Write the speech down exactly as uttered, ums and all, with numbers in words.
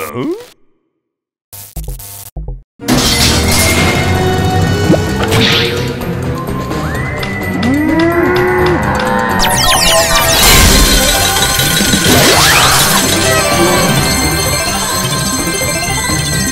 Oh?